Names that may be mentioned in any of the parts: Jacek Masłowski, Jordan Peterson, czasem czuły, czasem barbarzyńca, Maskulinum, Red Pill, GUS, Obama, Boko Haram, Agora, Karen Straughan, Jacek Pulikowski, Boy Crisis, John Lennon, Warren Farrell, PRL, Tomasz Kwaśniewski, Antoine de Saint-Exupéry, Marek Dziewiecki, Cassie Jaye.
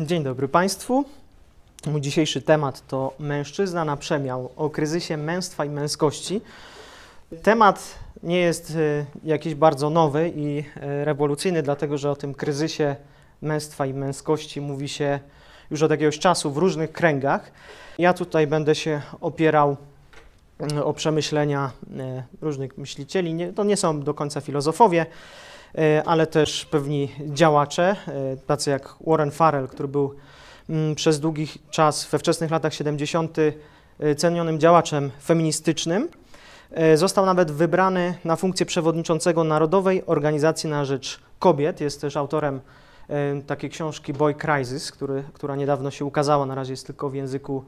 Dzień dobry Państwu. Mój dzisiejszy temat to mężczyzna na przemiał, o kryzysie męstwa i męskości. Temat nie jest jakiś bardzo nowy i rewolucyjny, dlatego że o tym kryzysie męstwa i męskości mówi się już od jakiegoś czasu w różnych kręgach. Ja tutaj będę się opierał o przemyślenia różnych myślicieli. To nie są do końca filozofowie, ale też pewni działacze, tacy jak Warren Farrell, który był przez długi czas we wczesnych latach 70. cenionym działaczem feministycznym. Został nawet wybrany na funkcję przewodniczącego Narodowej Organizacji na Rzecz Kobiet. Jest też autorem takiej książki Boy Crisis, która niedawno się ukazała, na razie jest tylko w języku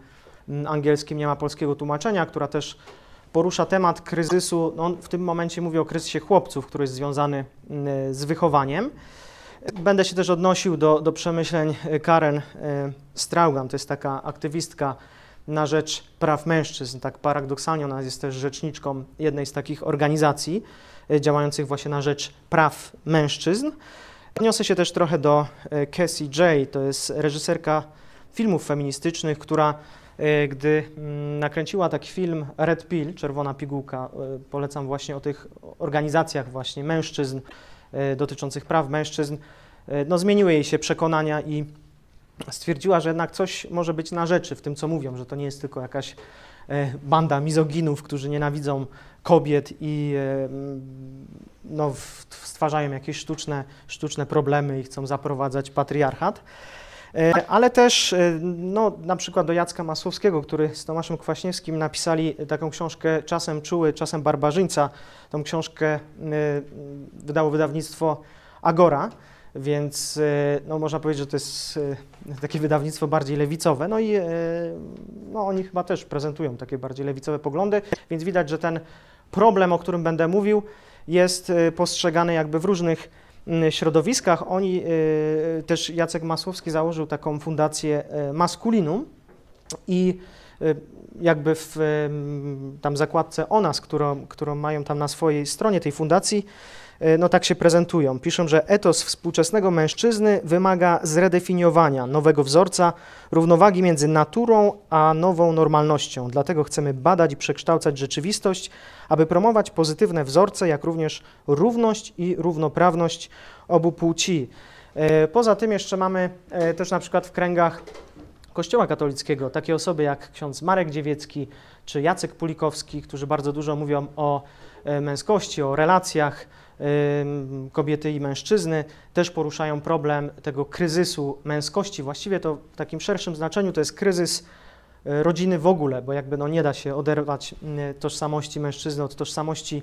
angielskim, nie ma polskiego tłumaczenia, która też porusza temat kryzysu, on w tym momencie mówi o kryzysie chłopców, który jest związany z wychowaniem. Będę się też odnosił do przemyśleń Karen Straughan, to jest taka aktywistka na rzecz praw mężczyzn, tak paradoksalnie ona jest też rzeczniczką jednej z takich organizacji działających właśnie na rzecz praw mężczyzn. Odniosę się też trochę do Cassie Jaye, to jest reżyserka filmów feministycznych, która gdy nakręciła taki film Red Pill, czerwona pigułka, polecam właśnie o tych organizacjach właśnie mężczyzn, dotyczących praw mężczyzn, no zmieniły jej się przekonania i stwierdziła, że jednak coś może być na rzeczy w tym, co mówią, że to nie jest tylko jakaś banda mizoginów, którzy nienawidzą kobiet i no, stwarzają jakieś sztuczne problemy i chcą zaprowadzać patriarchat. Ale też no, na przykład do Jacka Masłowskiego, który z Tomaszem Kwaśniewskim napisali taką książkę Czasem czuły, czasem barbarzyńca. Tą książkę wydało wydawnictwo Agora, więc no, można powiedzieć, że to jest takie wydawnictwo bardziej lewicowe. No i no, oni chyba też prezentują takie bardziej lewicowe poglądy, więc widać, że ten problem, o którym będę mówił, jest postrzegany jakby w różnych środowiskach. Oni też Jacek Masłowski założył taką fundację Maskulinum i jakby w tam zakładce o nas, którą mają tam na swojej stronie tej fundacji, no tak się prezentują. Piszą, że etos współczesnego mężczyzny wymaga zredefiniowania nowego wzorca, równowagi między naturą a nową normalnością. Dlatego chcemy badać i przekształcać rzeczywistość, aby promować pozytywne wzorce, jak również równość i równoprawność obu płci. Poza tym jeszcze mamy też na przykład w kręgach Kościoła katolickiego takie osoby jak ksiądz Marek Dziewiecki czy Jacek Pulikowski, którzy bardzo dużo mówią o męskości, o relacjach kobiety i mężczyzny, też poruszają problem tego kryzysu męskości. Właściwie to w takim szerszym znaczeniu to jest kryzys rodziny w ogóle, bo jakby no nie da się oderwać tożsamości mężczyzny od tożsamości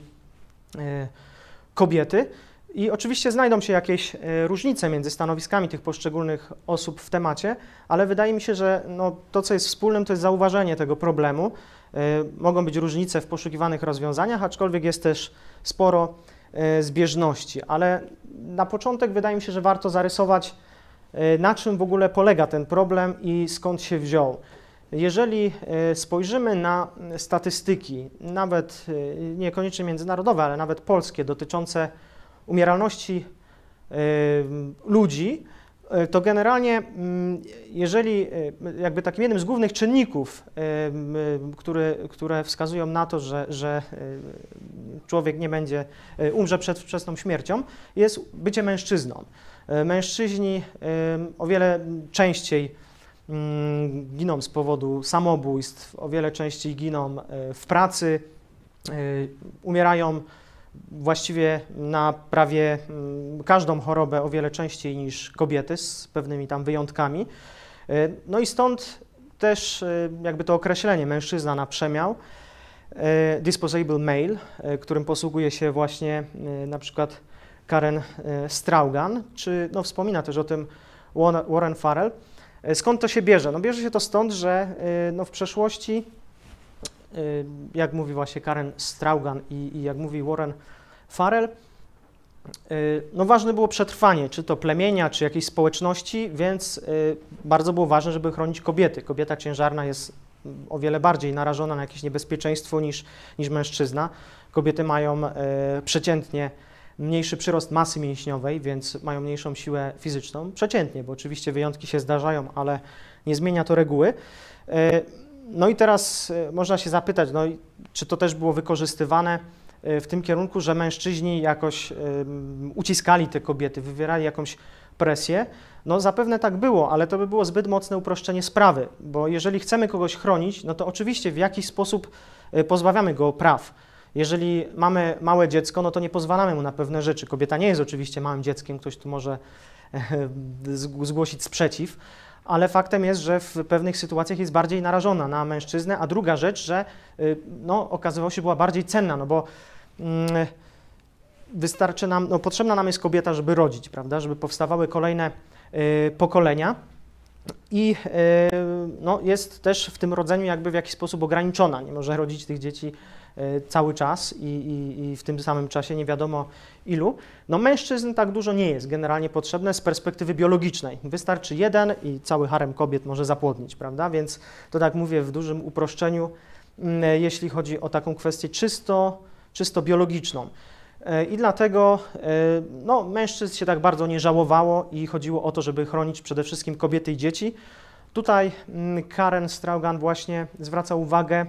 kobiety. I oczywiście znajdą się jakieś różnice między stanowiskami tych poszczególnych osób w temacie, ale wydaje mi się, że no, to, co jest wspólnym, to jest zauważenie tego problemu. Mogą być różnice w poszukiwanych rozwiązaniach, aczkolwiek jest też sporo zbieżności, ale na początek wydaje mi się, że warto zarysować, na czym w ogóle polega ten problem i skąd się wziął. Jeżeli spojrzymy na statystyki, nawet niekoniecznie międzynarodowe, ale nawet polskie, dotyczące umieralności ludzi, to generalnie jeżeli jakby takim jednym z głównych czynników, które wskazują na to, że człowiek nie będzie, umrze przed wczesną śmiercią, jest bycie mężczyzną. Mężczyźni o wiele częściej giną z powodu samobójstw, o wiele częściej giną w pracy, umierają właściwie na prawie każdą chorobę o wiele częściej niż kobiety, z pewnymi tam wyjątkami. No i stąd też jakby to określenie mężczyzna na przemiał, disposable male, którym posługuje się właśnie na przykład Karen Straughan, czy no wspomina też o tym Warren Farrell. Skąd to się bierze? No bierze się to stąd, że no w przeszłości, jak mówi właśnie Karen Straughan i jak mówi Warren Farrell, no ważne było przetrwanie, czy to plemienia, czy jakiejś społeczności, więc bardzo było ważne, żeby chronić kobiety. Kobieta ciężarna jest o wiele bardziej narażona na jakieś niebezpieczeństwo niż mężczyzna. Kobiety mają przeciętnie mniejszy przyrost masy mięśniowej, więc mają mniejszą siłę fizyczną, przeciętnie, bo oczywiście wyjątki się zdarzają, ale nie zmienia to reguły. No i teraz można się zapytać, no, czy to też było wykorzystywane w tym kierunku, że mężczyźni jakoś uciskali te kobiety, wywierali jakąś presję. No zapewne tak było, ale to by było zbyt mocne uproszczenie sprawy, bo jeżeli chcemy kogoś chronić, no to oczywiście w jakiś sposób pozbawiamy go praw. Jeżeli mamy małe dziecko, no to nie pozwalamy mu na pewne rzeczy. Kobieta nie jest oczywiście małym dzieckiem, ktoś tu może zgłosić sprzeciw, ale faktem jest, że w pewnych sytuacjach jest bardziej narażona na mężczyznę, a druga rzecz, że no, okazywało się była bardziej cenna, no bo wystarczy nam, no, potrzebna nam jest kobieta, żeby rodzić, prawda, żeby powstawały kolejne pokolenia i no, jest też w tym rodzeniu jakby w jakiś sposób ograniczona, nie może rodzić tych dzieci cały czas i w tym samym czasie nie wiadomo ilu. No mężczyzn tak dużo nie jest generalnie potrzebne z perspektywy biologicznej. Wystarczy jeden i cały harem kobiet może zapłodnić, prawda? Więc to tak mówię w dużym uproszczeniu, jeśli chodzi o taką kwestię czysto biologiczną. I dlatego no, mężczyzn się tak bardzo nie żałowało i chodziło o to, żeby chronić przede wszystkim kobiety i dzieci. Tutaj Karen Straughan właśnie zwraca uwagę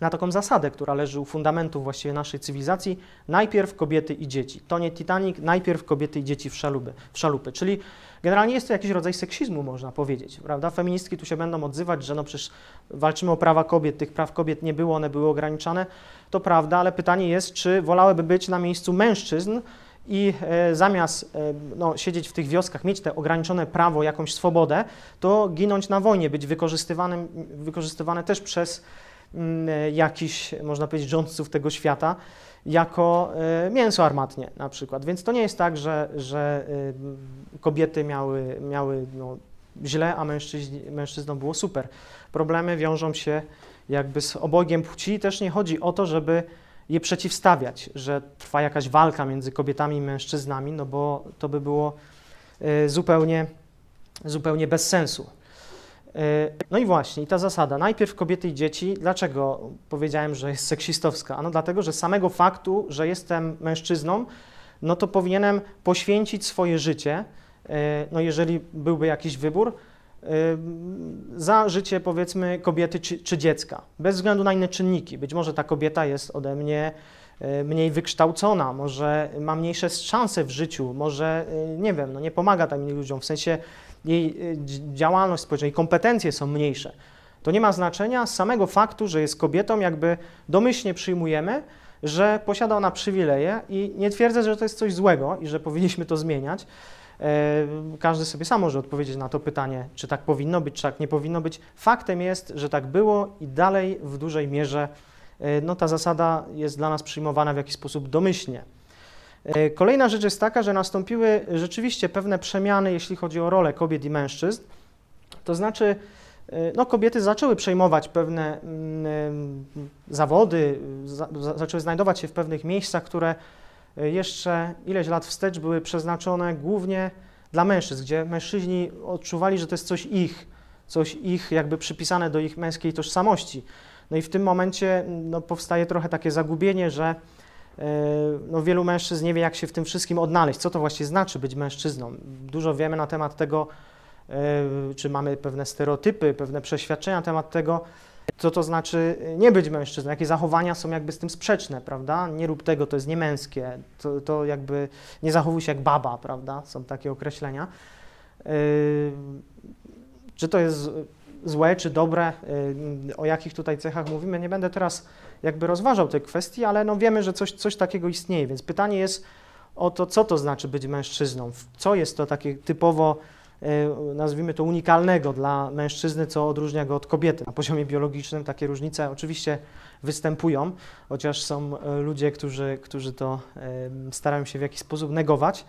na taką zasadę, która leży u fundamentów właściwie naszej cywilizacji, najpierw kobiety i dzieci. To nie Titanic, najpierw kobiety i dzieci w szalupy. Czyli generalnie jest to jakiś rodzaj seksizmu, można powiedzieć, prawda? Feministki tu się będą odzywać, że no przecież walczymy o prawa kobiet, tych praw kobiet nie było, one były ograniczane. To prawda, ale pytanie jest, czy wolałyby być na miejscu mężczyzn i zamiast no, siedzieć w tych wioskach, mieć te ograniczone prawo, jakąś swobodę, to ginąć na wojnie, być wykorzystywane też przez jakichś, można powiedzieć, rządców tego świata jako mięso armatnie na przykład. Więc to nie jest tak, że kobiety miały no, źle, a mężczyznom było super. Problemy wiążą się jakby z obojgiem płci. Też nie chodzi o to, żeby je przeciwstawiać, że trwa jakaś walka między kobietami i mężczyznami, no bo to by było zupełnie bez sensu. No i właśnie, i ta zasada, najpierw kobiety i dzieci, dlaczego powiedziałem, że jest seksistowska? Ano dlatego, że samego faktu, że jestem mężczyzną, no to powinienem poświęcić swoje życie, no jeżeli byłby jakiś wybór, za życie powiedzmy kobiety czy dziecka, bez względu na inne czynniki. Być może ta kobieta jest ode mnie mniej wykształcona, może ma mniejsze szanse w życiu, może nie wiem, no nie pomaga tam innym ludziom, w sensie jej działalność społeczna, jej kompetencje są mniejsze. To nie ma znaczenia, z samego faktu, że jest kobietą, jakby domyślnie przyjmujemy, że posiada ona przywileje i nie twierdzę, że to jest coś złego i że powinniśmy to zmieniać. Każdy sobie sam może odpowiedzieć na to pytanie, czy tak powinno być, czy tak nie powinno być. Faktem jest, że tak było i dalej w dużej mierze no, ta zasada jest dla nas przyjmowana w jakiś sposób domyślnie. Kolejna rzecz jest taka, że nastąpiły rzeczywiście pewne przemiany, jeśli chodzi o rolę kobiet i mężczyzn. To znaczy, no, kobiety zaczęły przejmować pewne zawody, zaczęły znajdować się w pewnych miejscach, które jeszcze ileś lat wstecz były przeznaczone głównie dla mężczyzn, gdzie mężczyźni odczuwali, że to jest coś ich jakby przypisane do ich męskiej tożsamości. No i w tym momencie no, powstaje trochę takie zagubienie, że no, wielu mężczyzn nie wie, jak się w tym wszystkim odnaleźć, co to właśnie znaczy być mężczyzną. Dużo wiemy na temat tego, czy mamy pewne stereotypy, pewne przeświadczenia na temat tego, co to znaczy nie być mężczyzną, jakie zachowania są jakby z tym sprzeczne, prawda? Nie rób tego, to jest niemęskie, to jakby nie zachowuj się jak baba, prawda? Są takie określenia. Czy to jest złe czy dobre, o jakich tutaj cechach mówimy, nie będę teraz jakby rozważał tej kwestii, ale no wiemy, że coś takiego istnieje, więc pytanie jest o to, co to znaczy być mężczyzną, co jest to takie typowo, nazwijmy to unikalnego dla mężczyzny, co odróżnia go od kobiety. Na poziomie biologicznym takie różnice oczywiście występują, chociaż są ludzie, którzy to starają się w jakiś sposób negować,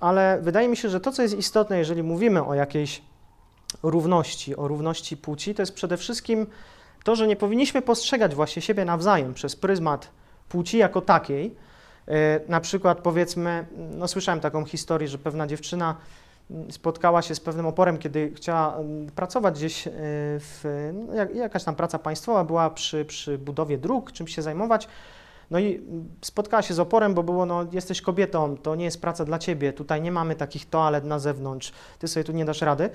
ale wydaje mi się, że to, co jest istotne, jeżeli mówimy o jakiejś równości, o równości płci, to jest przede wszystkim to, że nie powinniśmy postrzegać właśnie siebie nawzajem przez pryzmat płci jako takiej. Na przykład powiedzmy, no słyszałem taką historię, że pewna dziewczyna spotkała się z pewnym oporem, kiedy chciała pracować gdzieś, jakaś tam praca państwowa była przy budowie dróg, czymś się zajmować. No i spotkała się z oporem, bo było, no jesteś kobietą, to nie jest praca dla ciebie, tutaj nie mamy takich toalet na zewnątrz, ty sobie tu nie dasz rady.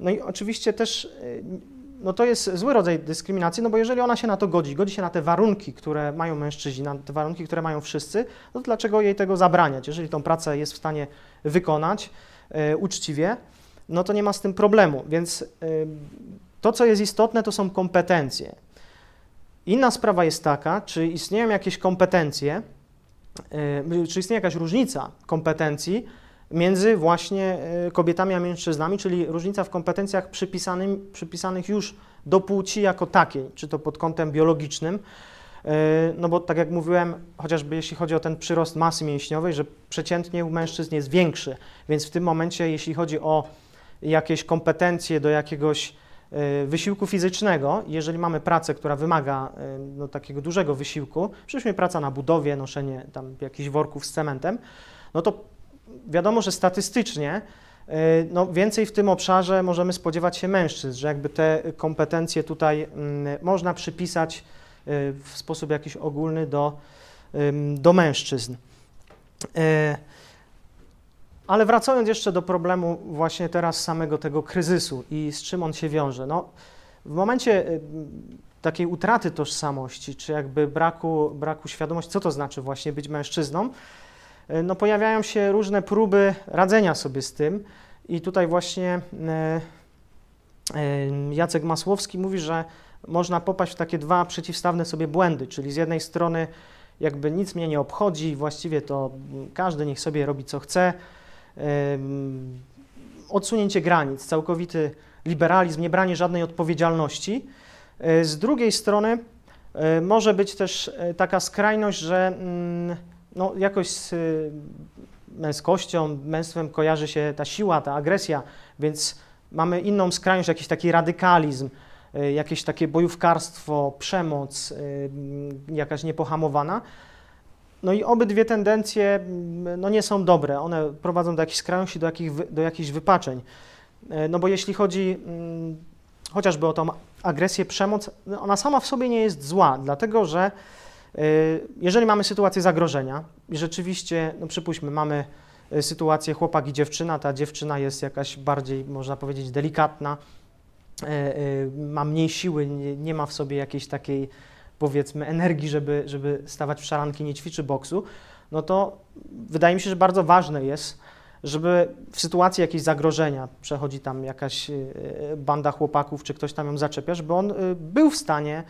No i oczywiście też, no to jest zły rodzaj dyskryminacji, no bo jeżeli ona się na to godzi się na te warunki, które mają mężczyźni, na te warunki, które mają wszyscy, no to dlaczego jej tego zabraniać? Jeżeli tą pracę jest w stanie wykonać uczciwie, no to nie ma z tym problemu, więc to, co jest istotne, to są kompetencje. Inna sprawa jest taka, czy istnieją jakieś kompetencje, czy istnieje jakaś różnica kompetencji między właśnie kobietami a mężczyznami, czyli różnica w kompetencjach przypisanych już do płci jako takiej, czy to pod kątem biologicznym, no bo tak jak mówiłem, chociażby jeśli chodzi o ten przyrost masy mięśniowej, że przeciętnie u mężczyzn jest większy, więc w tym momencie, jeśli chodzi o jakieś kompetencje do jakiegoś wysiłku fizycznego, jeżeli mamy pracę, która wymaga no, takiego dużego wysiłku, przecież praca na budowie, noszenie tam jakichś worków z cementem, no to wiadomo, że statystycznie no, więcej w tym obszarze możemy spodziewać się mężczyzn, że jakby te kompetencje tutaj można przypisać w sposób jakiś ogólny do mężczyzn. Ale wracając jeszcze do problemu właśnie teraz samego tego kryzysu i z czym on się wiąże. No, w momencie takiej utraty tożsamości, czy jakby braku świadomości, co to znaczy właśnie być mężczyzną, no pojawiają się różne próby radzenia sobie z tym i tutaj właśnie Jacek Masłowski mówi, że można popaść w takie dwa przeciwstawne sobie błędy, czyli z jednej strony jakby nic mnie nie obchodzi, właściwie to każdy niech sobie robi co chce, odsunięcie granic, całkowity liberalizm, nie branie żadnej odpowiedzialności. Z drugiej strony może być też taka skrajność, że no, jakoś z męskością, męstwem kojarzy się ta siła, ta agresja, więc mamy inną skrajność, jakiś taki radykalizm, jakieś takie bojówkarstwo, przemoc, jakaś niepohamowana. No i obydwie tendencje no, nie są dobre, one prowadzą do jakichś skrajności, do jakichś wypaczeń. No bo jeśli chodzi chociażby o tą agresję, przemoc, ona sama w sobie nie jest zła, dlatego że jeżeli mamy sytuację zagrożenia i rzeczywiście, no przypuśćmy, mamy sytuację chłopak i dziewczyna, ta dziewczyna jest jakaś bardziej, można powiedzieć, delikatna, ma mniej siły, nie ma w sobie jakiejś takiej, powiedzmy, energii, żeby stawać w szaranki, nie ćwiczy boksu, no to wydaje mi się, że bardzo ważne jest, żeby w sytuacji jakiegoś zagrożenia, przechodzi tam jakaś banda chłopaków, czy ktoś tam ją zaczepia, żeby on był w stanie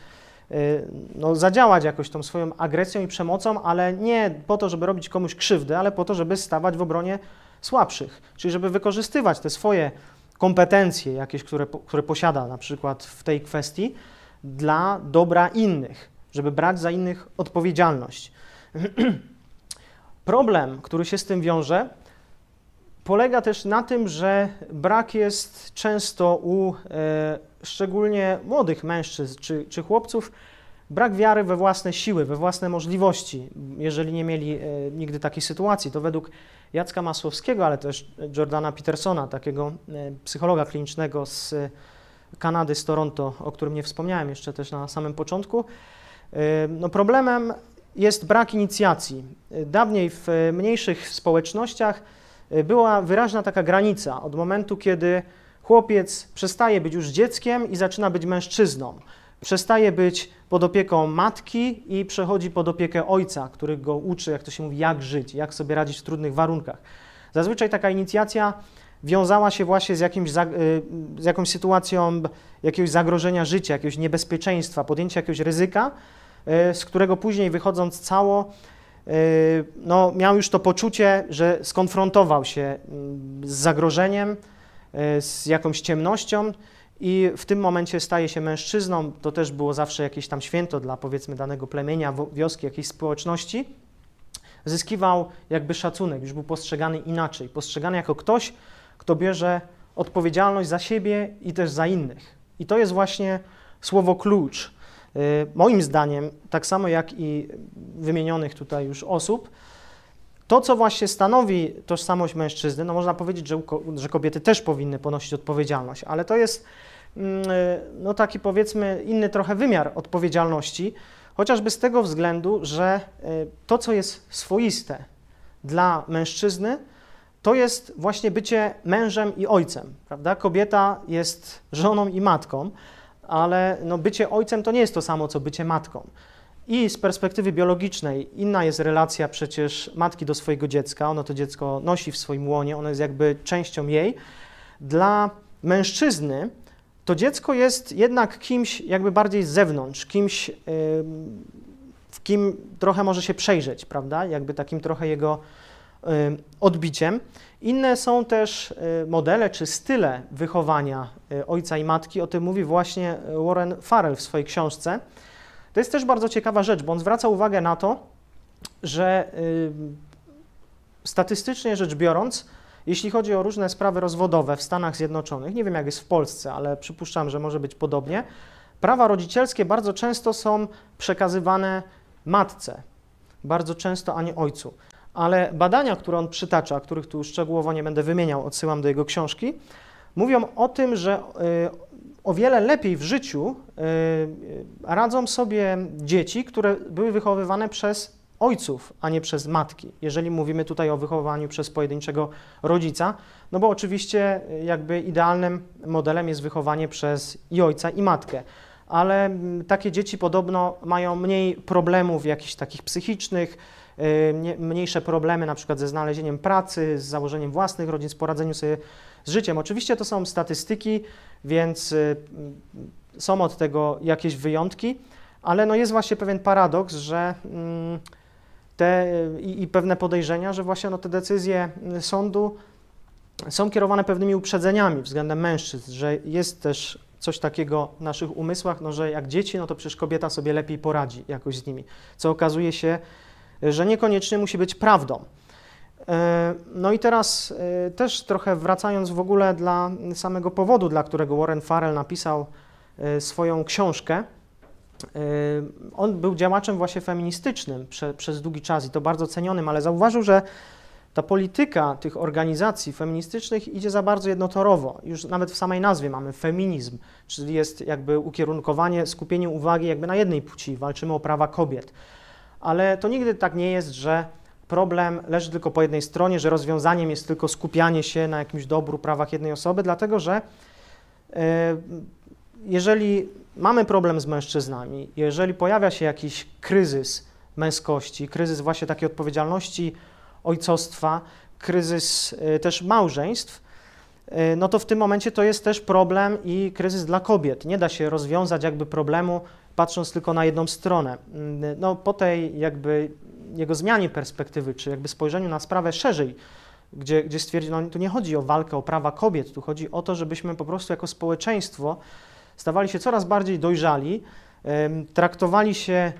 no, zadziałać jakoś tą swoją agresją i przemocą, ale nie po to, żeby robić komuś krzywdę, ale po to, żeby stawać w obronie słabszych, czyli żeby wykorzystywać te swoje kompetencje jakieś, które posiada na przykład w tej kwestii, dla dobra innych, żeby brać za innych odpowiedzialność. Problem, który się z tym wiąże, polega też na tym, że brak jest często u szczególnie młodych mężczyzn czy chłopców, brak wiary we własne siły, we własne możliwości. Jeżeli nie mieli nigdy takiej sytuacji, to według Jacka Masłowskiego, ale też Jordana Petersona, takiego psychologa klinicznego z Kanady, z Toronto, o którym nie wspomniałem jeszcze też na samym początku, no problemem jest brak inicjacji. Dawniej w mniejszych społecznościach była wyraźna taka granica od momentu, kiedy chłopiec przestaje być już dzieckiem i zaczyna być mężczyzną. Przestaje być pod opieką matki i przechodzi pod opiekę ojca, który go uczy, jak to się mówi, jak żyć, jak sobie radzić w trudnych warunkach. Zazwyczaj taka inicjacja wiązała się właśnie z jakąś sytuacją jakiegoś zagrożenia życia, jakiegoś niebezpieczeństwa, podjęcia jakiegoś ryzyka, z którego później wychodząc cało, no, miał już to poczucie, że skonfrontował się z zagrożeniem, z jakąś ciemnością i w tym momencie staje się mężczyzną. To też było zawsze jakieś tam święto dla, powiedzmy, danego plemienia, wioski, jakiejś społeczności. Zyskiwał jakby szacunek, już był postrzegany inaczej, postrzegany jako ktoś, kto bierze odpowiedzialność za siebie i też za innych. I to jest właśnie słowo klucz. Moim zdaniem, tak samo jak i wymienionych tutaj już osób, to, co właśnie stanowi tożsamość mężczyzny, no można powiedzieć, że kobiety też powinny ponosić odpowiedzialność, ale to jest no taki, powiedzmy, inny trochę wymiar odpowiedzialności, Chociażby z tego względu, że to, co jest swoiste dla mężczyzny, to jest właśnie bycie mężem i ojcem, prawda? Kobieta jest żoną i matką, ale no bycie ojcem to nie jest to samo, co bycie matką. I z perspektywy biologicznej inna jest relacja przecież matki do swojego dziecka, ona to dziecko nosi w swoim łonie, ono jest jakby częścią jej. Dla mężczyzny to dziecko jest jednak kimś jakby bardziej z zewnątrz, kimś, w kim trochę może się przejrzeć, prawda, jakby takim trochę jego odbiciem. Inne są też modele czy style wychowania ojca i matki, o tym mówi właśnie Warren Farrell w swojej książce. To jest też bardzo ciekawa rzecz, bo on zwraca uwagę na to, że statystycznie rzecz biorąc, jeśli chodzi o różne sprawy rozwodowe w Stanach Zjednoczonych, nie wiem jak jest w Polsce, ale przypuszczam, że może być podobnie, prawa rodzicielskie bardzo często są przekazywane matce, bardzo często, a nie ojcu. Ale badania, które on przytacza, których tu szczegółowo nie będę wymieniał, odsyłam do jego książki, mówią o tym, że o wiele lepiej w życiu radzą sobie dzieci, które były wychowywane przez ojców, a nie przez matki, jeżeli mówimy tutaj o wychowaniu przez pojedynczego rodzica, no bo oczywiście jakby idealnym modelem jest wychowanie przez i ojca, i matkę, ale takie dzieci podobno mają mniej problemów jakichś takich psychicznych, mniejsze problemy na przykład ze znalezieniem pracy, z założeniem własnych rodzin, z poradzeniu sobie z życiem. Oczywiście to są statystyki, więc są od tego jakieś wyjątki, ale no jest właśnie pewien paradoks, że i pewne podejrzenia, że właśnie no te decyzje sądu są kierowane pewnymi uprzedzeniami względem mężczyzn, że jest też coś takiego w naszych umysłach, no że jak dzieci, no to przecież kobieta sobie lepiej poradzi jakoś z nimi, co okazuje się, że niekoniecznie musi być prawdą. No i teraz też trochę wracając w ogóle dla samego powodu, dla którego Warren Farrell napisał swoją książkę. On był działaczem właśnie feministycznym przez długi czas i to bardzo cenionym, ale zauważył, że ta polityka tych organizacji feministycznych idzie za bardzo jednotorowo. Już nawet w samej nazwie mamy feminizm, czyli jest jakby ukierunkowanie, skupienie uwagi jakby na jednej płci, walczymy o prawa kobiet. Ale to nigdy tak nie jest, że problem leży tylko po jednej stronie, że rozwiązaniem jest tylko skupianie się na jakimś dobru, prawach jednej osoby, dlatego że jeżeli mamy problem z mężczyznami, jeżeli pojawia się jakiś kryzys męskości, kryzys właśnie takiej odpowiedzialności ojcostwa, kryzys też małżeństw, no to w tym momencie to jest też problem i kryzys dla kobiet. Nie da się rozwiązać jakby problemu patrząc tylko na jedną stronę. No po tej jakby jego zmianie perspektywy, czy jakby spojrzeniu na sprawę szerzej, gdzie stwierdził, no tu nie chodzi o walkę o prawa kobiet, tu chodzi o to, żebyśmy po prostu jako społeczeństwo stawali się coraz bardziej dojrzali, traktowali się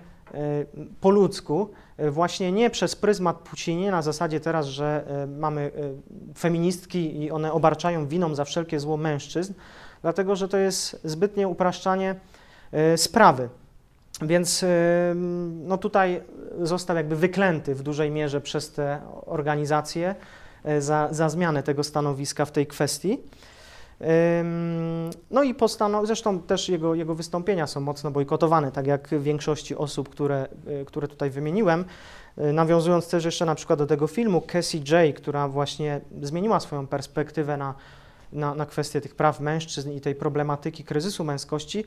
po ludzku, właśnie nie przez pryzmat płci, nie na zasadzie teraz, że mamy feministki i one obarczają winą za wszelkie zło mężczyzn, dlatego że to jest zbytnie upraszczanie sprawy. Więc no tutaj został jakby wyklęty w dużej mierze przez te organizacje za zmianę tego stanowiska w tej kwestii. No i zresztą też jego wystąpienia są mocno bojkotowane, tak jak w większości osób, które tutaj wymieniłem. Nawiązując też jeszcze na przykład do tego filmu Cassie Jaye, która właśnie zmieniła swoją perspektywę na kwestię tych praw mężczyzn i tej problematyki kryzysu męskości,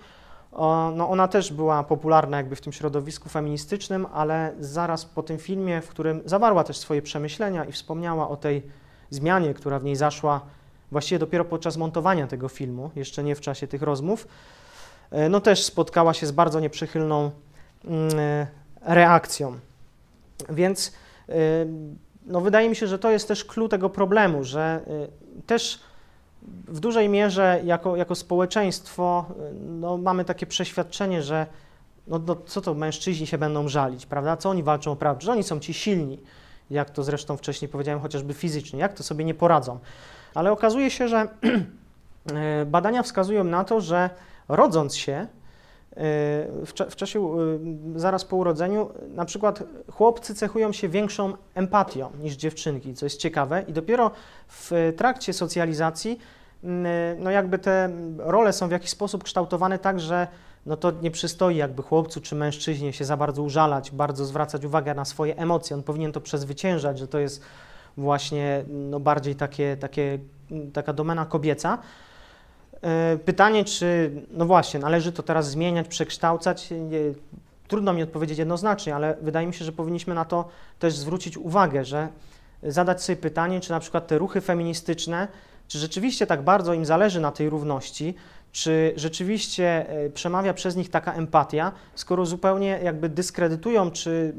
no ona też była popularna jakby w tym środowisku feministycznym, ale zaraz po tym filmie, w którym zawarła też swoje przemyślenia i wspomniała o tej zmianie, która w niej zaszła właściwie dopiero podczas montowania tego filmu, jeszcze nie w czasie tych rozmów, no też spotkała się z bardzo nieprzychylną reakcją. Więc no wydaje mi się, że to jest też clue tego problemu, że też w dużej mierze jako społeczeństwo no, mamy takie przeświadczenie, że no, co to mężczyźni się będą żalić, prawda? Co oni walczą o prawo? Że oni są ci silni, jak to zresztą wcześniej powiedziałem, chociażby fizycznie, jak to sobie nie poradzą. Ale okazuje się, że badania wskazują na to, że rodząc się w czasie, zaraz po urodzeniu, na przykład chłopcy cechują się większą empatią niż dziewczynki, co jest ciekawe i dopiero w trakcie socjalizacji no jakby te role są w jakiś sposób kształtowane tak, że no to nie przystoi jakby chłopcu czy mężczyźnie się za bardzo użalać, bardzo zwracać uwagę na swoje emocje. On powinien to przezwyciężać, że to jest właśnie no bardziej taka domena kobieca. Pytanie, czy no właśnie należy to teraz zmieniać, przekształcać? Trudno mi odpowiedzieć jednoznacznie, ale wydaje mi się, że powinniśmy na to też zwrócić uwagę, że zadać sobie pytanie, czy na przykład te ruchy feministyczne, czy rzeczywiście tak bardzo im zależy na tej równości, czy rzeczywiście przemawia przez nich taka empatia, skoro zupełnie jakby dyskredytują, czy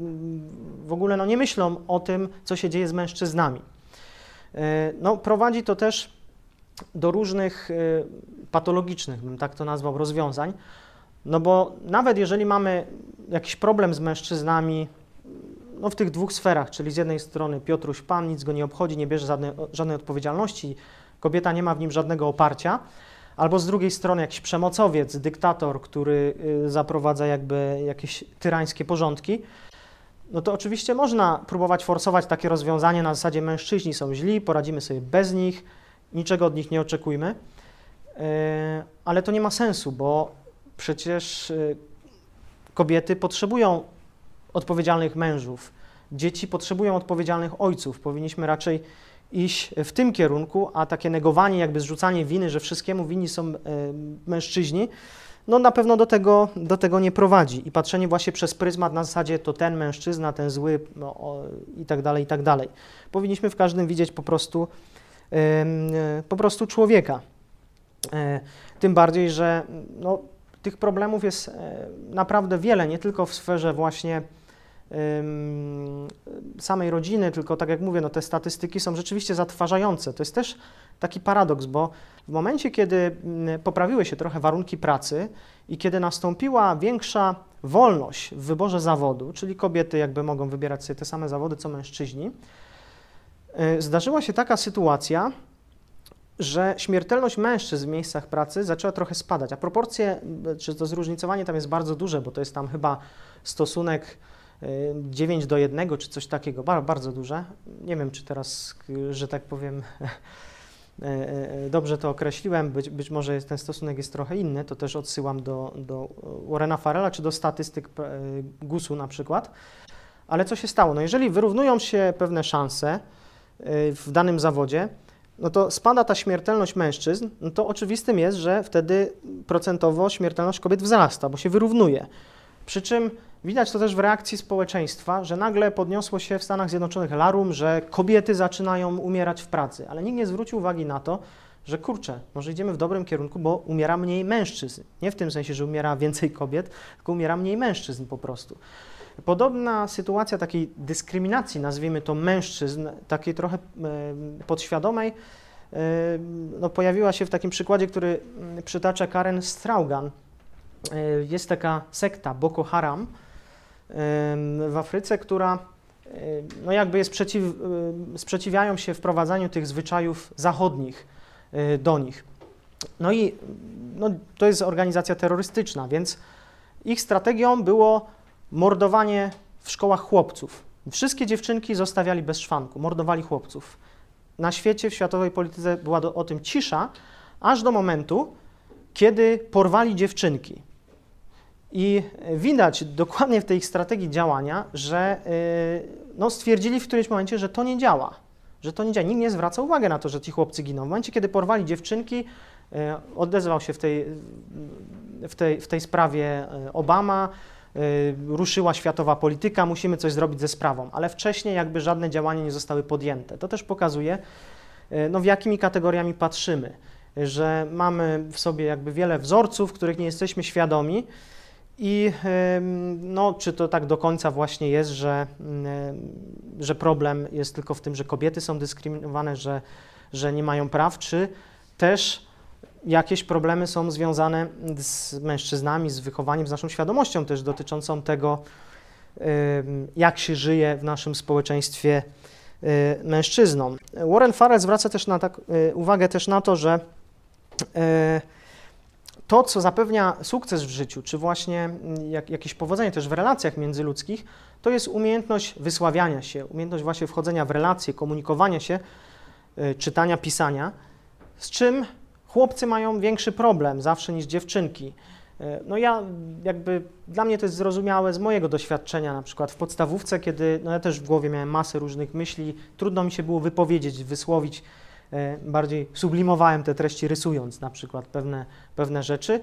w ogóle no nie myślą o tym, co się dzieje z mężczyznami. No, prowadzi to też do różnych patologicznych, bym tak to nazwał, rozwiązań, no bo nawet jeżeli mamy jakiś problem z mężczyznami, no w tych dwóch sferach, czyli z jednej strony Piotruś Pan, nic go nie obchodzi, nie bierze żadnej odpowiedzialności, kobieta nie ma w nim żadnego oparcia, albo z drugiej strony jakiś przemocowiec, dyktator, który zaprowadza jakby jakieś tyrańskie porządki, no to oczywiście można próbować forsować takie rozwiązanie na zasadzie mężczyźni są źli, poradzimy sobie bez nich, niczego od nich nie oczekujmy, ale to nie ma sensu, bo przecież kobiety potrzebują odpowiedzialnych mężów, dzieci potrzebują odpowiedzialnych ojców. Powinniśmy raczej iść w tym kierunku, a takie negowanie, jakby zrzucanie winy, że wszystkiemu winni są mężczyźni, no na pewno do tego nie prowadzi. I patrzenie właśnie przez pryzmat na zasadzie to ten mężczyzna, ten zły i tak dalej, i tak dalej. Powinniśmy w każdym widzieć po prostu człowieka. Tym bardziej, że no, tych problemów jest naprawdę wiele, nie tylko w sferze właśnie samej rodziny, tylko tak jak mówię, no te statystyki są rzeczywiście zatrważające. To jest też taki paradoks, bo w momencie, kiedy poprawiły się trochę warunki pracy i kiedy nastąpiła większa wolność w wyborze zawodu, czyli kobiety jakby mogą wybierać sobie te same zawody, co mężczyźni, zdarzyła się taka sytuacja, że śmiertelność mężczyzn w miejscach pracy zaczęła trochę spadać, a proporcje, czy to zróżnicowanie tam jest bardzo duże, bo to jest tam chyba stosunek 9:1 czy coś takiego, bardzo duże. Nie wiem, czy teraz, że tak powiem, dobrze to określiłem, być może ten stosunek jest trochę inny, to też odsyłam do Warrena Farrella czy do statystyk GUS-u na przykład. Ale co się stało? No jeżeli wyrównują się pewne szanse w danym zawodzie, no to spada ta śmiertelność mężczyzn, no to oczywistym jest, że wtedy procentowo śmiertelność kobiet wzrasta, bo się wyrównuje. Przy czym widać to też w reakcji społeczeństwa, że nagle podniosło się w Stanach Zjednoczonych larum, że kobiety zaczynają umierać w pracy, ale nikt nie zwrócił uwagi na to, że kurczę, może idziemy w dobrym kierunku, bo umiera mniej mężczyzn. Nie w tym sensie, że umiera więcej kobiet, tylko umiera mniej mężczyzn po prostu. Podobna sytuacja takiej dyskryminacji, nazwijmy to mężczyzn, takiej trochę podświadomej, no pojawiła się w takim przykładzie, który przytacza Karen Straughan. Jest taka sekta Boko Haram w Afryce, która no jakby jest sprzeciwiają się wprowadzaniu tych zwyczajów zachodnich do nich. No i no, to jest organizacja terrorystyczna, więc ich strategią było mordowanie w szkołach chłopców. Wszystkie dziewczynki zostawiali bez szwanku, mordowali chłopców. Na świecie, w światowej polityce była o tym cisza, aż do momentu, kiedy porwali dziewczynki. I widać dokładnie w tej ich strategii działania, że no, stwierdzili w którymś momencie, że to nie działa. Nikt nie zwraca uwagi na to, że ci chłopcy giną. W momencie, kiedy porwali dziewczynki, odezwał się w tej sprawie Obama, ruszyła światowa polityka, musimy coś zrobić ze sprawą, ale wcześniej jakby żadne działania nie zostały podjęte. To też pokazuje, no, w jakimi kategoriami patrzymy, że mamy w sobie jakby wiele wzorców, których nie jesteśmy świadomi i no, czy to tak do końca właśnie jest, że problem jest tylko w tym, że kobiety są dyskryminowane, że nie mają praw, czy też jakieś problemy są związane z mężczyznami, z wychowaniem, z naszą świadomością też dotyczącą tego, jak się żyje w naszym społeczeństwie mężczyznom. Warren Farrell zwraca też uwagę też na to, że to, co zapewnia sukces w życiu, czy właśnie jakieś powodzenie też w relacjach międzyludzkich, to jest umiejętność wysławiania się, umiejętność właśnie wchodzenia w relacje, komunikowania się, czytania, pisania, z czym chłopcy mają większy problem zawsze niż dziewczynki. No ja jakby, dla mnie to jest zrozumiałe z mojego doświadczenia, na przykład w podstawówce, kiedy no ja też w głowie miałem masę różnych myśli, trudno mi się było wypowiedzieć, wysłowić, bardziej sublimowałem te treści rysując na przykład pewne rzeczy.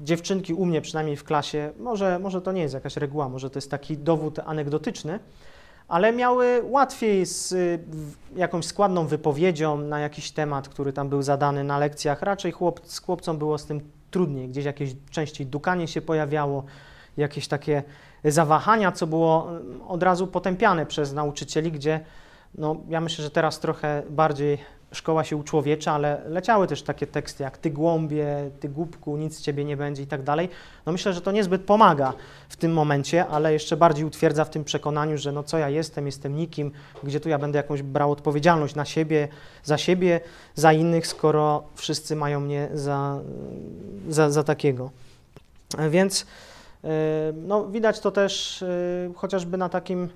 Dziewczynki u mnie przynajmniej w klasie, może to nie jest jakaś reguła, może to jest taki dowód anegdotyczny, ale miały łatwiej z jakąś składną wypowiedzią na jakiś temat, który tam był zadany na lekcjach. Raczej z chłopcom było z tym trudniej, gdzieś jakieś częściej dukanie się pojawiało, jakieś takie zawahania, co było od razu potępiane przez nauczycieli, gdzie no, ja myślę, że teraz trochę bardziej szkoła się uczłowiecza, ale leciały też takie teksty jak ty głąbie, ty głupku, nic z ciebie nie będzie i tak dalej. No myślę, że to niezbyt pomaga w tym momencie, ale jeszcze bardziej utwierdza w tym przekonaniu, że no co ja jestem nikim, gdzie tu ja będę jakąś brał odpowiedzialność na siebie, za innych, skoro wszyscy mają mnie za takiego. Więc no, widać to też chociażby na takim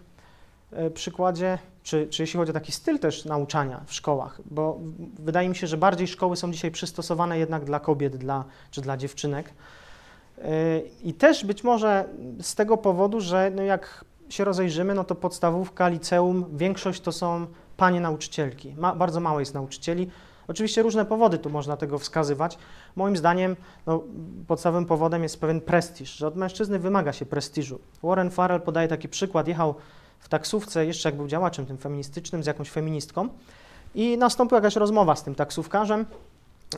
przykładzie, czy jeśli chodzi o taki styl też nauczania w szkołach, bo wydaje mi się, że bardziej szkoły są dzisiaj przystosowane jednak dla kobiet czy dla dziewczynek. I też być może z tego powodu, że no jak się rozejrzymy, no to podstawówka, liceum, większość to są panie nauczycielki. Bardzo mało jest nauczycieli. Oczywiście różne powody tu można tego wskazywać. Moim zdaniem no, podstawowym powodem jest pewien prestiż, że od mężczyzny wymaga się prestiżu. Warren Farrell podaje taki przykład, jechał w taksówce, jeszcze jak był działaczem tym feministycznym, z jakąś feministką i nastąpiła jakaś rozmowa z tym taksówkarzem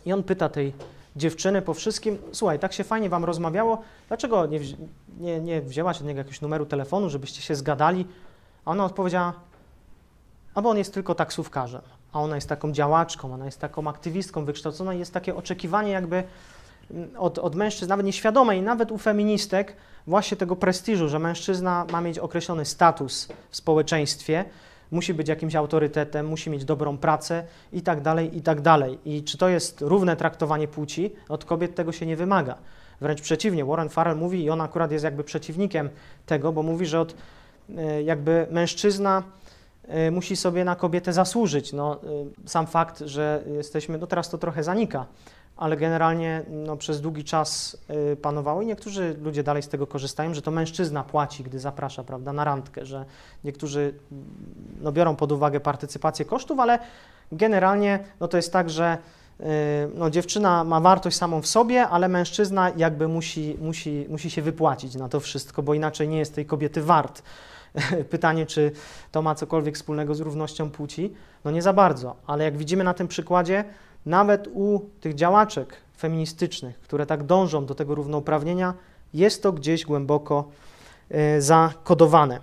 i on pyta tej dziewczyny po wszystkim, słuchaj, tak się fajnie wam rozmawiało, dlaczego nie wzięłaś od niego jakiegoś numeru telefonu, żebyście się zgadali? A ona odpowiedziała, a bo on jest tylko taksówkarzem, a ona jest taką działaczką, ona jest taką aktywistką wykształcona i jest takie oczekiwanie jakby od mężczyzn, nawet nieświadome i nawet u feministek, właśnie tego prestiżu, że mężczyzna ma mieć określony status w społeczeństwie, musi być jakimś autorytetem, musi mieć dobrą pracę i tak dalej, i tak dalej. I czy to jest równe traktowanie płci? Od kobiet tego się nie wymaga. Wręcz przeciwnie, Warren Farrell mówi, i on akurat jest jakby przeciwnikiem tego, bo mówi, że od jakby mężczyzna musi sobie na kobietę zasłużyć. No, sam fakt, że jesteśmy, no teraz to trochę zanika, ale generalnie no, przez długi czas panowało i niektórzy ludzie dalej z tego korzystają, że to mężczyzna płaci, gdy zaprasza, prawda, na randkę, że niektórzy no, biorą pod uwagę partycypację kosztów, ale generalnie no, to jest tak, że no, dziewczyna ma wartość samą w sobie, ale mężczyzna jakby musi się wypłacić na to wszystko, bo inaczej nie jest tej kobiety wart. Pytanie, czy to ma cokolwiek wspólnego z równością płci? No nie za bardzo, ale jak widzimy na tym przykładzie, nawet u tych działaczek feministycznych, które tak dążą do tego równouprawnienia, jest to gdzieś głęboko zakodowane.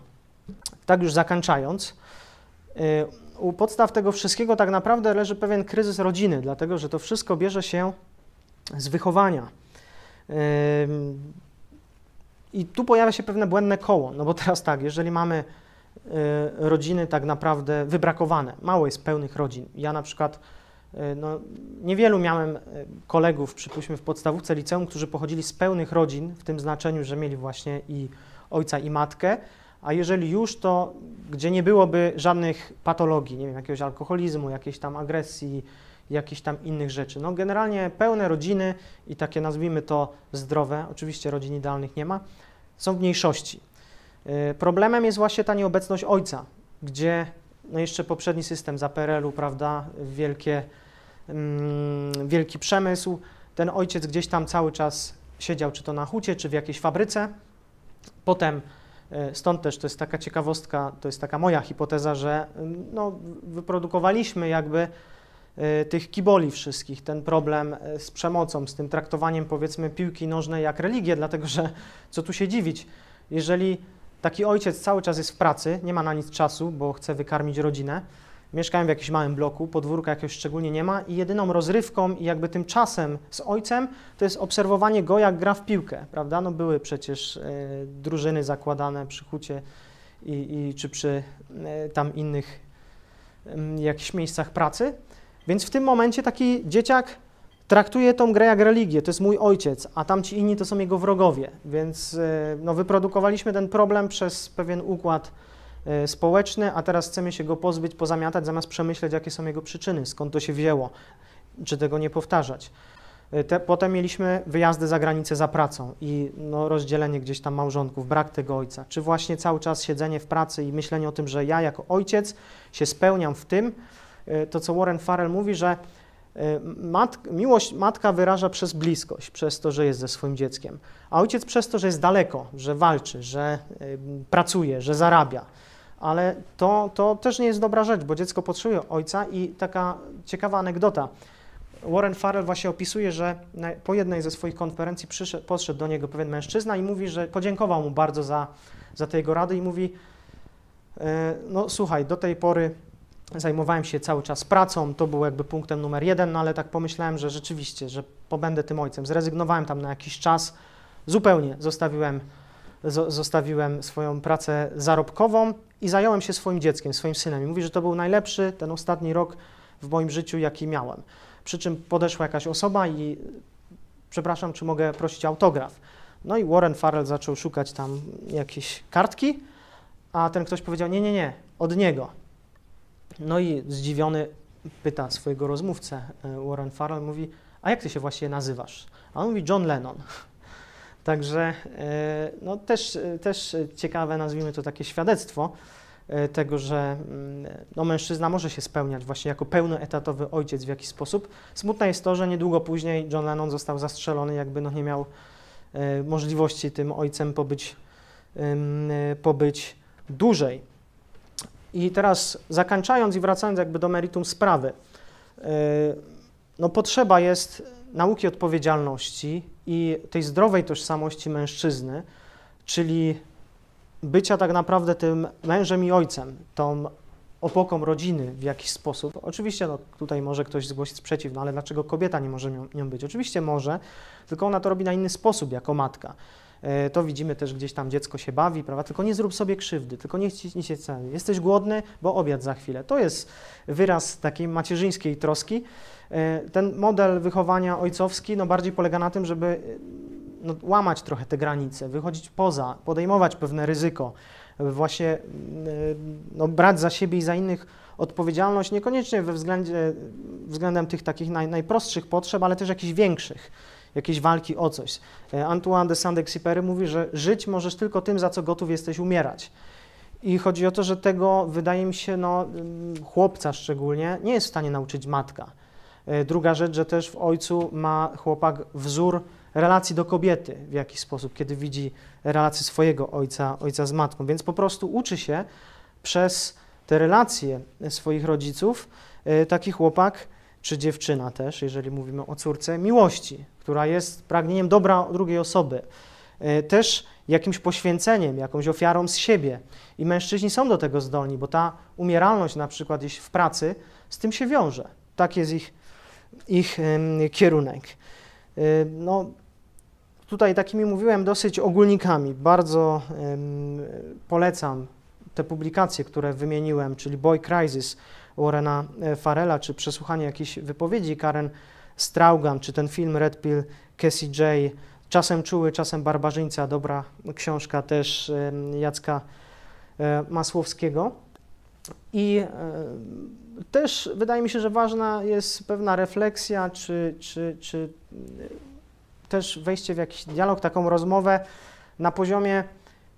Tak już zakończając, u podstaw tego wszystkiego tak naprawdę leży pewien kryzys rodziny, dlatego że to wszystko bierze się z wychowania. I tu pojawia się pewne błędne koło, no bo teraz tak, jeżeli mamy rodziny tak naprawdę wybrakowane, mało jest pełnych rodzin. Ja na przykład no, niewielu miałem kolegów, przypuśćmy w podstawówce, liceum, którzy pochodzili z pełnych rodzin, w tym znaczeniu, że mieli właśnie i ojca, i matkę, a jeżeli już, to gdzie nie byłoby żadnych patologii, nie wiem, jakiegoś alkoholizmu, jakiejś tam agresji, jakichś tam innych rzeczy. No generalnie pełne rodziny i takie, nazwijmy to, zdrowe, oczywiście rodzin idealnych nie ma, są w mniejszości. Problemem jest właśnie ta nieobecność ojca, gdzie no jeszcze poprzedni system za PRL-u, prawda, wielki przemysł, ten ojciec gdzieś tam cały czas siedział, czy to na hucie, czy w jakiejś fabryce. Potem, stąd też to jest taka ciekawostka, to jest taka moja hipoteza, że no, wyprodukowaliśmy jakby tych kiboli wszystkich, ten problem z przemocą, z tym traktowaniem powiedzmy piłki nożnej jak religię, dlatego że co tu się dziwić, jeżeli taki ojciec cały czas jest w pracy, nie ma na nic czasu, bo chce wykarmić rodzinę, mieszkają w jakimś małym bloku, podwórka jakiegoś szczególnie nie ma i jedyną rozrywką i jakby tym czasem z ojcem to jest obserwowanie go, jak gra w piłkę, prawda? No były przecież drużyny zakładane przy hucie czy przy tam innych jakichś miejscach pracy, więc w tym momencie taki dzieciak traktuje tą grę jak religię, to jest mój ojciec, a tamci inni to są jego wrogowie, więc no, wyprodukowaliśmy ten problem przez pewien układ społeczny, a teraz chcemy się go pozbyć, pozamiatać, zamiast przemyśleć, jakie są jego przyczyny, skąd to się wzięło. czy tego nie powtarzać. Potem mieliśmy wyjazdy za granicę za pracą i no, rozdzielenie gdzieś tam małżonków, brak tego ojca, czy właśnie cały czas siedzenie w pracy i myślenie o tym, że ja jako ojciec się spełniam w tym, to co Warren Farrell mówi, że miłość matka wyraża przez bliskość, przez to, że jest ze swoim dzieckiem, a ojciec przez to, że jest daleko, że walczy, że pracuje, że zarabia. Ale to też nie jest dobra rzecz, bo dziecko potrzebuje ojca i taka ciekawa anegdota. Warren Farrell właśnie opisuje, że po jednej ze swoich konferencji podszedł do niego pewien mężczyzna i mówi, że podziękował mu bardzo za te jego rady i mówi, no słuchaj, do tej pory zajmowałem się cały czas pracą, to był jakby punktem numer jeden, no ale tak pomyślałem, że rzeczywiście, że pobędę tym ojcem. Zrezygnowałem tam na jakiś czas, zupełnie zostawiłem swoją pracę zarobkową i zająłem się swoim dzieckiem, swoim synem. I mówi, że to był najlepszy ten ostatni rok w moim życiu, jaki miałem. Przy czym podeszła jakaś osoba i przepraszam, czy mogę prosić autograf. No i Warren Farrell zaczął szukać tam jakiejś kartki, a ten ktoś powiedział, nie, nie, nie, od niego. No i zdziwiony pyta swojego rozmówcę, Warren Farrell mówi, a jak ty się właściwie nazywasz? A on mówi John Lennon. Także no, też ciekawe, nazwijmy to takie świadectwo tego, że no, mężczyzna może się spełniać właśnie jako pełnoetatowy ojciec w jakiś sposób. Smutne jest to, że niedługo później John Lennon został zastrzelony, jakby no, nie miał możliwości tym ojcem pobyć dłużej. I teraz zakończając i wracając jakby do meritum sprawy, no potrzeba jest nauki odpowiedzialności i tej zdrowej tożsamości mężczyzny, czyli bycia tak naprawdę tym mężem i ojcem, tą opoką rodziny w jakiś sposób. Oczywiście no, tutaj może ktoś zgłosić sprzeciw, no ale dlaczego kobieta nie może nią być? Oczywiście może, tylko ona to robi na inny sposób jako matka. To widzimy też gdzieś tam, dziecko się bawi, prawda? Tylko nie zrób sobie krzywdy, tylko nie chcij się celi. Jesteś głodny, bo obiad za chwilę. To jest wyraz takiej macierzyńskiej troski. Ten model wychowania ojcowski no, bardziej polega na tym, żeby no, łamać trochę te granice, wychodzić poza, podejmować pewne ryzyko, właśnie no, brać za siebie i za innych odpowiedzialność, niekoniecznie względem tych takich najprostszych potrzeb, ale też jakichś większych. Jakieś walki o coś. Antoine de Saint-Exupéry mówi, że żyć możesz tylko tym, za co gotów jesteś umierać. I chodzi o to, że tego, wydaje mi się, no, chłopca szczególnie nie jest w stanie nauczyć matka. Druga rzecz, że też w ojcu ma chłopak wzór relacji do kobiety w jakiś sposób, kiedy widzi relacje swojego ojca z matką. Więc po prostu uczy się przez te relacje swoich rodziców taki chłopak, czy dziewczyna też, jeżeli mówimy o córce, miłości, która jest pragnieniem dobra drugiej osoby, też jakimś poświęceniem, jakąś ofiarą z siebie. I mężczyźni są do tego zdolni, bo ta umieralność na przykład gdzieś w pracy z tym się wiąże. Tak jest ich kierunek. No, tutaj takimi mówiłem dosyć ogólnikami. Bardzo polecam te publikacje, które wymieniłem, czyli Boy Crisis Warrena Farrella, czy przesłuchanie jakichś wypowiedzi Karen Straughan, czy ten film Red Pill, Cassie Jaye, Czasem czuły, czasem barbarzyńca, dobra książka też Jacka Masłowskiego. I też wydaje mi się, że ważna jest pewna refleksja, czy też wejście w jakiś dialog, taką rozmowę na poziomie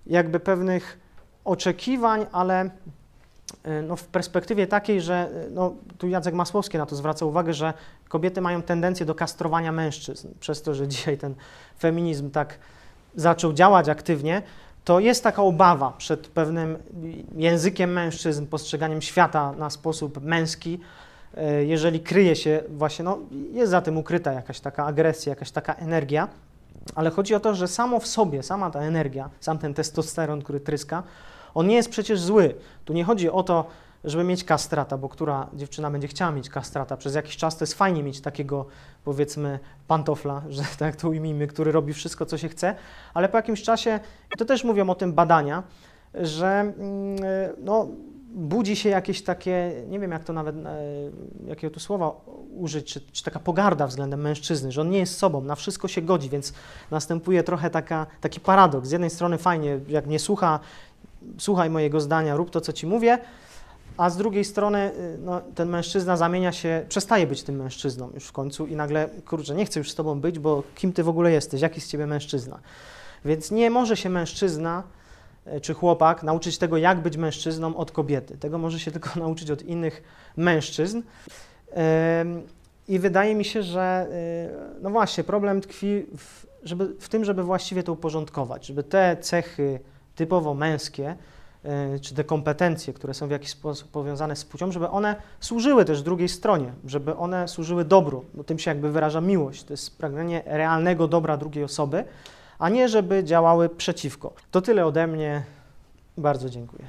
jakby pewnych oczekiwań, ale no, w perspektywie takiej, że no, tu Jacek Masłowski na to zwraca uwagę, że kobiety mają tendencję do kastrowania mężczyzn. Przez to, że dzisiaj ten feminizm tak zaczął działać aktywnie, to jest taka obawa przed pewnym językiem mężczyzn, postrzeganiem świata na sposób męski, jeżeli kryje się właśnie, no, jest za tym ukryta jakaś taka agresja, jakaś taka energia, ale chodzi o to, że samo w sobie, sama ta energia, sam ten testosteron, który tryska, on nie jest przecież zły. Tu nie chodzi o to, żeby mieć kastrata, bo która dziewczyna będzie chciała mieć kastrata przez jakiś czas, to jest fajnie mieć takiego, powiedzmy, pantofla, że tak to ujmijmy, który robi wszystko, co się chce, ale po jakimś czasie, to też mówią o tym badania, że no, budzi się jakieś takie, nie wiem jak to nawet, jakiego tu słowa użyć, czy taka pogarda względem mężczyzny, że on nie jest sobą, na wszystko się godzi, więc następuje trochę taki paradoks. Z jednej strony fajnie, jak nie słuchaj mojego zdania, rób to, co ci mówię, A z drugiej strony no, ten mężczyzna zamienia się, przestaje być tym mężczyzną już w końcu i nagle, kurczę, nie chcę już z tobą być, bo kim ty w ogóle jesteś, jaki z ciebie mężczyzna? Więc nie może się mężczyzna czy chłopak nauczyć tego, jak być mężczyzną od kobiety. Tego może się tylko nauczyć od innych mężczyzn. I wydaje mi się, że no właśnie, problem tkwi w tym, żeby właściwie to uporządkować, żeby te cechy typowo męskie, czy te kompetencje, które są w jakiś sposób powiązane z płcią, żeby one służyły też drugiej stronie, żeby one służyły dobru, bo tym się jakby wyraża miłość, to jest pragnienie realnego dobra drugiej osoby, a nie żeby działały przeciwko. To tyle ode mnie, bardzo dziękuję.